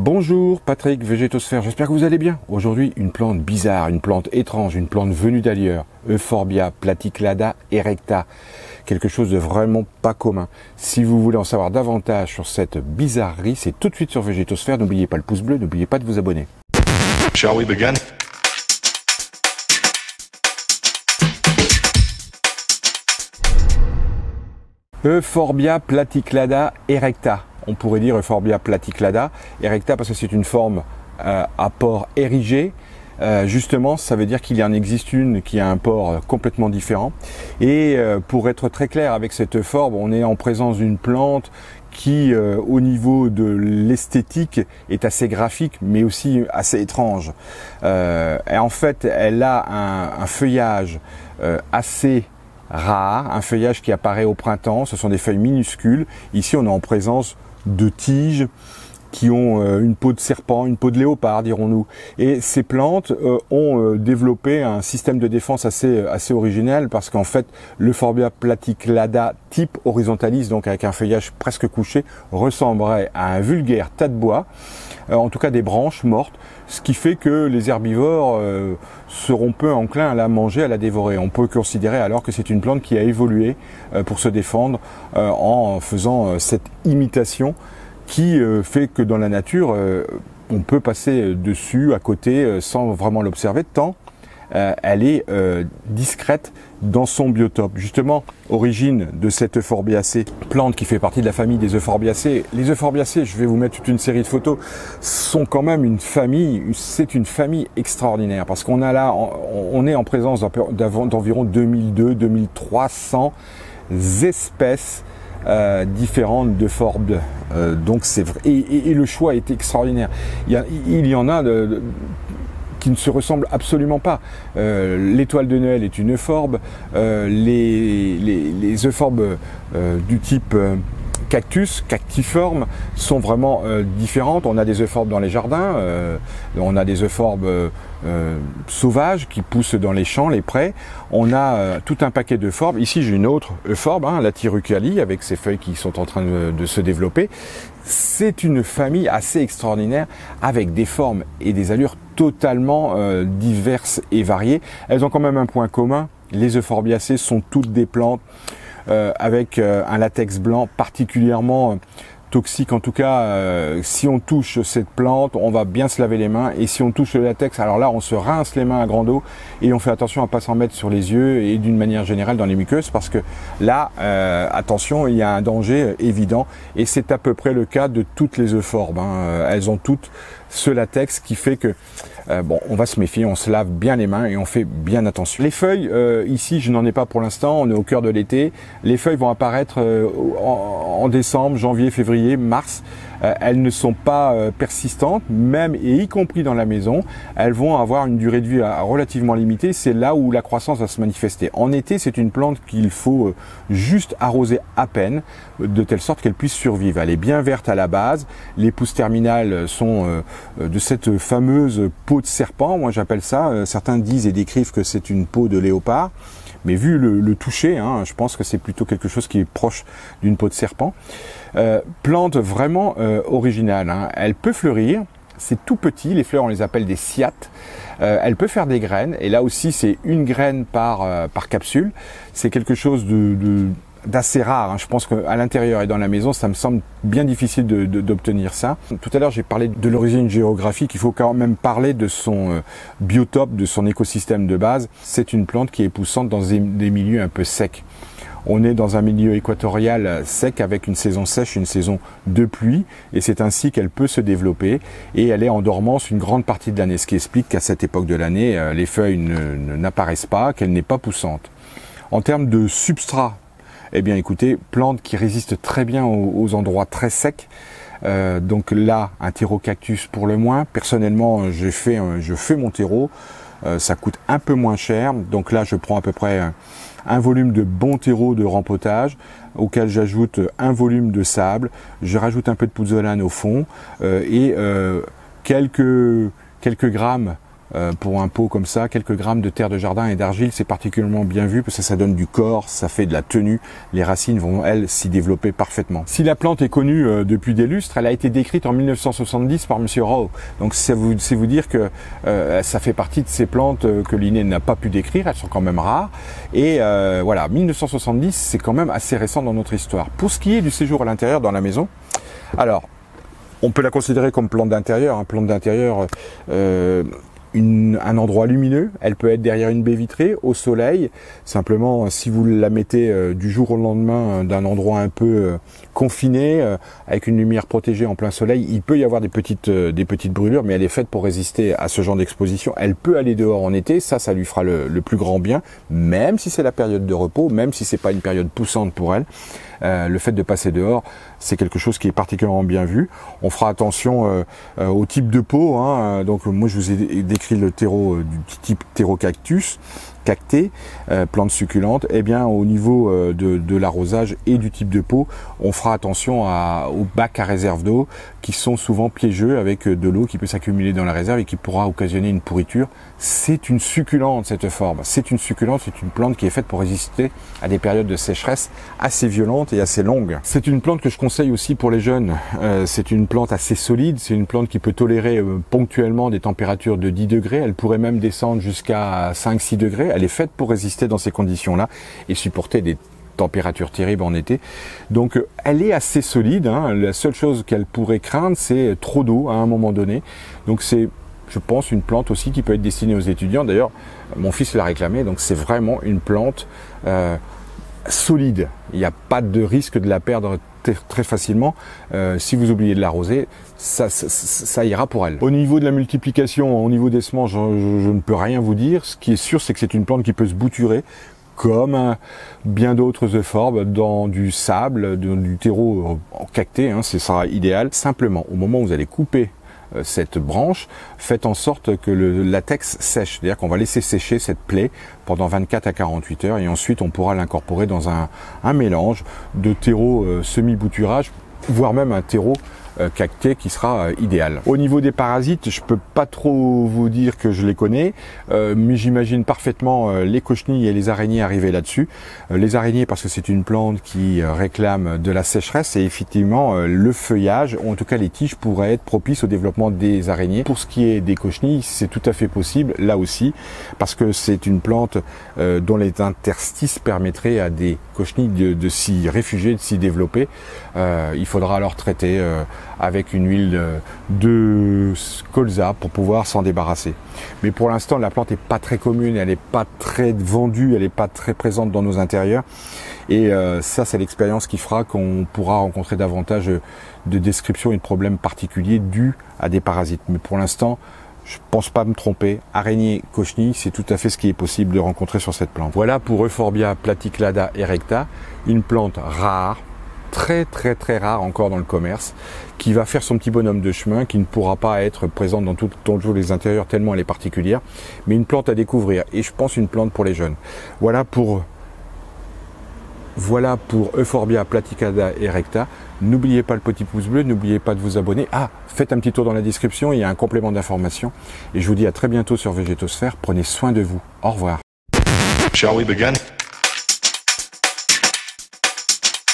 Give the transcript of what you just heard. Bonjour, Patrick Végétosphère, j'espère que vous allez bien. Aujourd'hui, une plante bizarre, une plante étrange, une plante venue d'ailleurs, Euphorbia platyclada Erecta, quelque chose de vraiment pas commun. Si vous voulez en savoir davantage sur cette bizarrerie, c'est tout de suite sur Végétosphère, n'oubliez pas le pouce bleu, n'oubliez pas de vous abonner. Shall we begin? Euphorbia platyclada Erecta. On pourrait dire Euphorbia platyclada Erecta parce que c'est une forme à port érigé. Justement, ça veut dire qu'il en existe une qui a un port complètement différent. Et pour être très clair avec cette euphorbe, on est en présence d'une plante qui, au niveau de l'esthétique, est assez graphique, mais aussi assez étrange. Et en fait, elle a un feuillage assez rare, un feuillage qui apparaît au printemps. Ce sont des feuilles minuscules. Ici, on est en présence de tiges qui ont une peau de serpent, une peau de léopard, dirons-nous. Et ces plantes ont développé un système de défense assez original parce qu'en fait, l'Euphorbia platyclada type horizontalis, donc avec un feuillage presque couché, ressemblerait à un vulgaire tas de bois, en tout cas des branches mortes, ce qui fait que les herbivores seront peu enclins à la manger, à la dévorer. On peut considérer alors que c'est une plante qui a évolué pour se défendre en faisant cette imitation qui fait que dans la nature, on peut passer dessus, à côté, sans vraiment l'observer, tant elle est discrète dans son biotope. Justement, origine de cette euphorbiacée, plante qui fait partie de la famille des euphorbiacées. Les euphorbiacées, je vais vous mettre toute une série de photos, sont quand même une famille, c'est une famille extraordinaire parce qu'on a là, on est en présence d'environ 2200-2300 espèces différentes d'euphorbies. Donc c'est vrai. Et le choix est extraordinaire. Il y en a qui ne se ressemblent absolument pas. L'étoile de Noël est une euphorbe. Les euphorbes du type cactus, cactiformes, sont vraiment différentes. On a des euphorbes dans les jardins, on a des euphorbes sauvages qui poussent dans les champs, les prés. On a tout un paquet d'euphorbes. Ici, j'ai une autre euphorbe, la Tirucali, avec ses feuilles qui sont en train de se développer. C'est une famille assez extraordinaire avec des formes et des allures totalement diverses et variées. Elles ont quand même un point commun. Les euphorbiacées sont toutes des plantes avec un latex blanc particulièrement toxique. En tout cas, si on touche cette plante, on va bien se laver les mains. Et si on touche le latex, alors là, on se rince les mains à grande eau et on fait attention à pas s'en mettre sur les yeux et d'une manière générale dans les muqueuses parce que là, attention, il y a un danger évident. Et c'est à peu près le cas de toutes les euphorbes. Elles ont toutes ce latex qui fait que bon, on va se méfier, on se lave bien les mains et on fait bien attention. Les feuilles, ici, je n'en ai pas pour l'instant, on est au cœur de l'été. Les feuilles vont apparaître en décembre, janvier, février, mars. Elles ne sont pas persistantes, même et y compris dans la maison. Elles vont avoir une durée de vie relativement limitée. C'est là où la croissance va se manifester. En été, c'est une plante qu'il faut juste arroser à peine, de telle sorte qu'elle puisse survivre. Elle est bien verte à la base. Les pousses terminales sont de cette fameuse peau de serpent. Moi, j'appelle ça. Certains disent et décrivent que c'est une peau de léopard. Mais vu le toucher, je pense que c'est plutôt quelque chose qui est proche d'une peau de serpent. Plante vraiment originale. Elle peut fleurir. C'est tout petit. Les fleurs, on les appelle des cyathes. Elle peut faire des graines. Et là aussi, c'est une graine par capsule. C'est quelque chose d'assez rare. Je pense qu'à l'intérieur et dans la maison, ça me semble bien difficile d'obtenir ça. Tout à l'heure, j'ai parlé de l'origine géographique. Il faut quand même parler de son biotope, de son écosystème de base. C'est une plante qui est poussante dans des milieux un peu secs. On est dans un milieu équatorial sec avec une saison sèche, une saison de pluie, et c'est ainsi qu'elle peut se développer. Et elle est en dormance une grande partie de l'année, ce qui explique qu'à cette époque de l'année, les feuilles n'apparaissent pas, qu'elle n'est pas poussante. En termes de substrat, eh bien écoutez, plante qui résiste très bien aux endroits très secs. Donc là, un terreau cactus pour le moins. Personnellement, je fais mon terreau. Ça coûte un peu moins cher. Donc là, je prends à peu près un volume de bon terreau de rempotage auquel j'ajoute un volume de sable. Je rajoute un peu de pozzolane au fond et quelques grammes Pour un pot comme ça, quelques grammes de terre de jardin et d'argile, c'est particulièrement bien vu parce que ça donne du corps, ça fait de la tenue. Les racines vont, elles, s'y développer parfaitement. Si la plante est connue depuis des lustres, elle a été décrite en 1970 par Monsieur Rowe. Donc c'est vous dire que ça fait partie de ces plantes que Linné n'a pas pu décrire, elles sont quand même rares. Et voilà, 1970, c'est quand même assez récent dans notre histoire. Pour ce qui est du séjour à l'intérieur dans la maison, alors, on peut la considérer comme plante d'intérieur, hein, plante d'intérieur... un endroit lumineux, elle peut être derrière une baie vitrée, au soleil. Simplement, si vous la mettez du jour au lendemain d'un endroit un peu confiné, avec une lumière protégée en plein soleil, il peut y avoir des petites brûlures, mais elle est faite pour résister à ce genre d'exposition. Elle peut aller dehors en été, ça lui fera le plus grand bien, même si c'est la période de repos, même si c'est pas une période poussante pour elle. Le fait de passer dehors, c'est quelque chose qui est particulièrement bien vu. On fera attention au type de pot, hein. Donc moi je vous ai décrit le terreau du type terreau cactus, cactée, plante succulente. Eh bien au niveau de l'arrosage et du type de pot, on fera attention aux bacs à réserve d'eau qui sont souvent piégeux avec de l'eau qui peut s'accumuler dans la réserve et qui pourra occasionner une pourriture. C'est une succulente cette forme, c'est une plante qui est faite pour résister à des périodes de sécheresse assez violentes et assez longue. C'est une plante que je conseille aussi pour les jeunes. C'est une plante assez solide, c'est une plante qui peut tolérer ponctuellement des températures de 10 degrés. Elle pourrait même descendre jusqu'à 5-6 degrés. Elle est faite pour résister dans ces conditions-là et supporter des température terrible en été. Donc elle est assez solide, hein. La seule chose qu'elle pourrait craindre, c'est trop d'eau à un moment donné. Donc c'est, je pense, une plante aussi qui peut être destinée aux étudiants. D'ailleurs, mon fils l'a réclamé, donc c'est vraiment une plante solide. Il n'y a pas de risque de la perdre très facilement. Si vous oubliez de l'arroser, ça ira pour elle. Au niveau de la multiplication, au niveau des semences, je ne peux rien vous dire. Ce qui est sûr, c'est que c'est une plante qui peut se bouturer comme bien d'autres euphorbes dans du sable, du terreau en cacté, hein, ce sera idéal. Simplement, au moment où vous allez couper cette branche, faites en sorte que le latex sèche, c'est-à-dire qu'on va laisser sécher cette plaie pendant 24 à 48 heures et ensuite on pourra l'incorporer dans un mélange de terreau semi-bouturage, voire même un terreau cacté qui sera idéal. Au niveau des parasites, je peux pas trop vous dire que je les connais, mais j'imagine parfaitement les cochenilles et les araignées arriver là-dessus. Les araignées parce que c'est une plante qui réclame de la sécheresse et effectivement le feuillage, ou en tout cas les tiges, pourraient être propices au développement des araignées. Pour ce qui est des cochenilles, c'est tout à fait possible là aussi parce que c'est une plante dont les interstices permettraient à des cochenilles de s'y réfugier, de s'y développer. Il faudra alors traiter avec une huile de colza pour pouvoir s'en débarrasser. Mais pour l'instant, la plante n'est pas très commune, elle n'est pas très vendue, elle n'est pas très présente dans nos intérieurs. Et ça, c'est l'expérience qui fera qu'on pourra rencontrer davantage de descriptions et de problèmes particuliers dus à des parasites. Mais pour l'instant, je pense pas me tromper. Araignée, cochenille, c'est tout à fait ce qui est possible de rencontrer sur cette plante. Voilà pour Euphorbia platyclada Erecta, une plante rare, très rare encore dans le commerce, qui va faire son petit bonhomme de chemin, qui ne pourra pas être présente dans tous les intérieurs tellement elle est particulière, mais une plante à découvrir, et je pense une plante pour les jeunes. Voilà pour Euphorbia platyclada Erecta. N'oubliez pas le petit pouce bleu, n'oubliez pas de vous abonner. Ah, faites un petit tour dans la description, il y a un complément d'information, et je vous dis à très bientôt sur Végétosphère. Prenez soin de vous. Au revoir. Shall we begin?